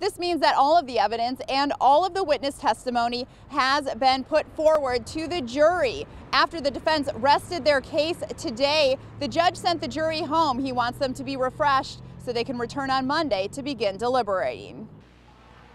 This means that all of the evidence and all of the witness testimony has been put forward to the jury. After the defense rested their case today, the judge sent the jury home. He wants them to be refreshed so they can return on Monday to begin deliberating.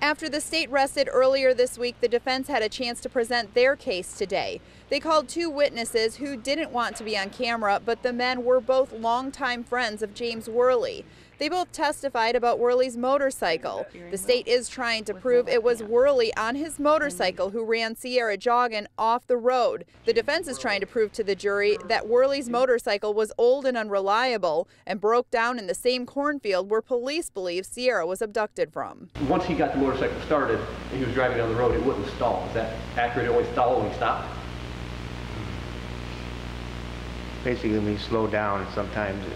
After the state rested earlier this week, the defense had a chance to present their case today. They called two witnesses who didn't want to be on camera, but the men were both longtime friends of James Worley. They both testified about Worley's motorcycle. The state is trying to prove it was Worley on his motorcycle who ran Sierah Joughin off the road. The defense is trying to prove to the jury that Worley's motorcycle was old and unreliable and broke down in the same cornfield where police believe Sierah was abducted from. Once he got the motorcycle started and he was driving down the road, it wouldn't stall. Is that accurate? It always stalled when he stopped? Basically, when you slow down, sometimes it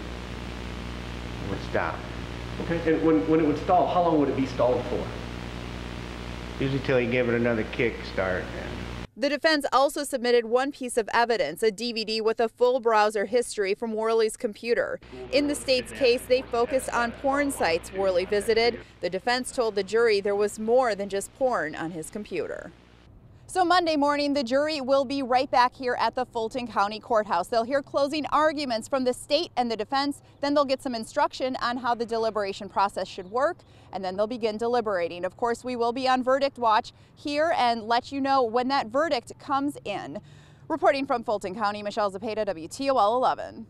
would stop. Okay, and when it would stall, how long would it be stalled for? Usually till you give it another kick start. The defense also submitted one piece of evidence, a DVD with a full browser history from Worley's computer. In the state's case, they focused on porn sites Worley visited. The defense told the jury there was more than just porn on his computer. So Monday morning, the jury will be right back here at the Fulton County Courthouse. They'll hear closing arguments from the state and the defense. Then they'll get some instruction on how the deliberation process should work, and then they'll begin deliberating. Of course, we will be on verdict watch here and let you know when that verdict comes in. Reporting from Fulton County, Michelle Zapata, WTOL 11.